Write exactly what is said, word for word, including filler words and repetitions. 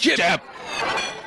Jab. Jab.